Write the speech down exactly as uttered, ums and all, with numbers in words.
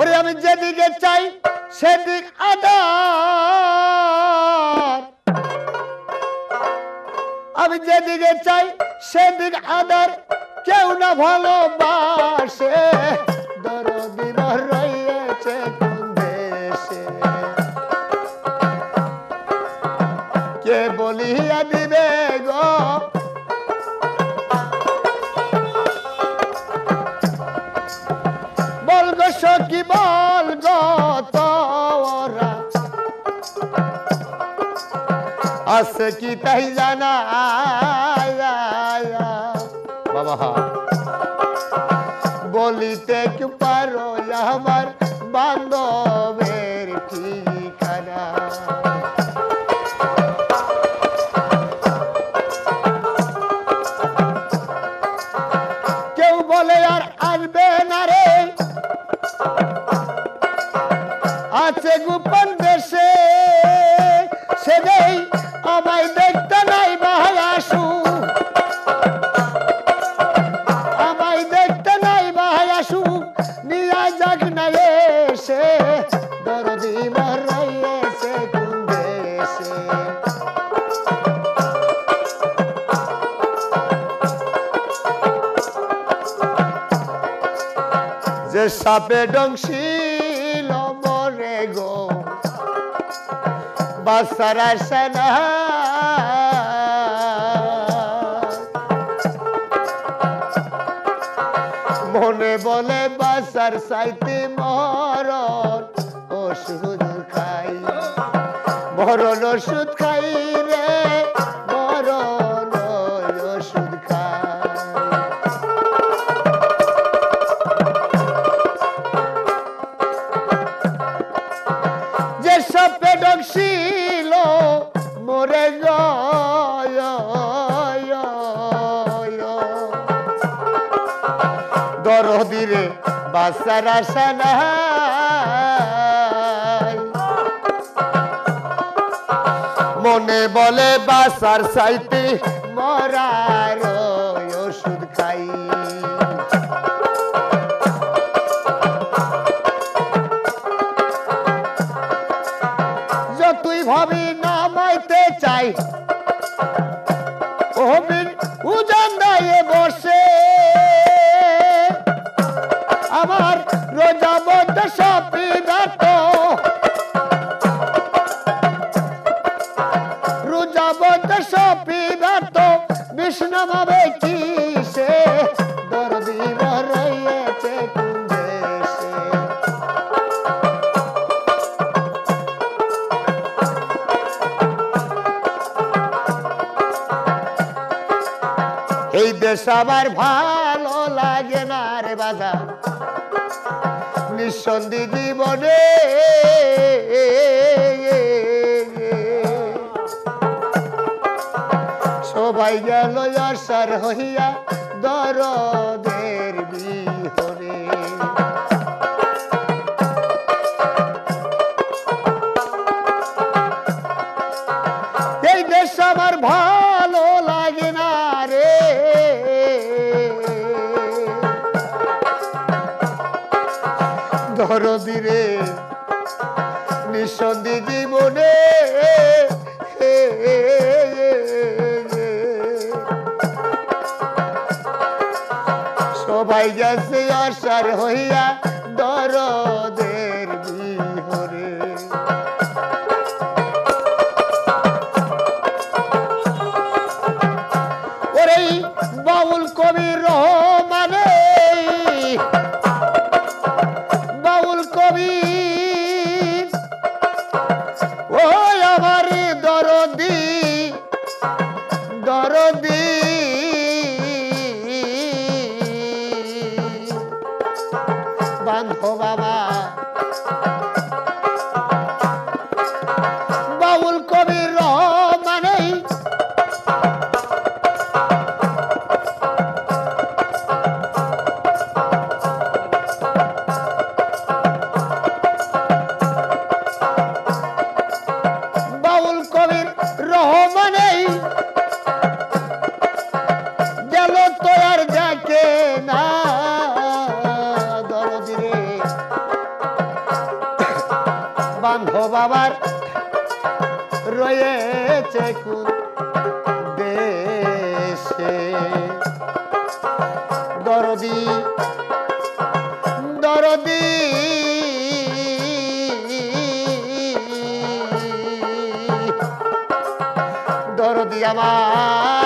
ওরে আমি যেদিকে চাই সেদিক আধার, আমি যেদিকে চাই সেদিক আধার, কেউ না ভালোবাসে দরদিরা রয়েছে কোন দেশে, কে বলিয়া দিবে গো সখী বল গো তোরা আছে কি তাই জানা বাবা বলিতে কি পারো আমার বান্ধবের ঠিকানা। কেউ বলে আর আসবে না রে আছে গোপন দেশে, সেটাই আমায় দেখতে নাই বাহাই আসু, আমায় দেখতে নাই বাহাই আসু, নিয়া যাক না এসে দরদি মরাইছে কোন দেশে, যে সাপে ডংশি সরাসনা মনে বলে বাসার সাইতে মরণ ওষুধ খাই, মরণ ওষুধ খাই রে মরণ ওষুধ খাই। যে সব পেডক্সি মোরে দরদি রে বাসার আশা নাই, মনে বলে বাসার সাইতে মরার ওষুধ খাই। যতই ভাবি নামাইতে চাই ওহবিন উজান দায়ে বসে, আমার রোজা বন্ধ সবই রাত, রোজা বন্ধ সবই রাত, বিষ্ণু ভাবে কি সে দরদি রয়েছে কোন দেশে, এই দেশ আমার ভালো লাগে না রে বাবা নিঃসন্দি জীবনে, সবাই গেল আসার হইয়া দরদের বিহনে, এই দেশ আমার ভালো লাগে না রে, দরদি রে নিঃসন্দি জীবনে, সবাই গেছে অসার হইয়া দরদের বিহরে। ওরে বাউল কবি রহমানে বান্ধব বাবা বাউল কবি রহমানে বাউল কবির রহমানে গেল তো আর যাকে না। হয়েছে কোন দেশে দরদি দরদি দরদি আমার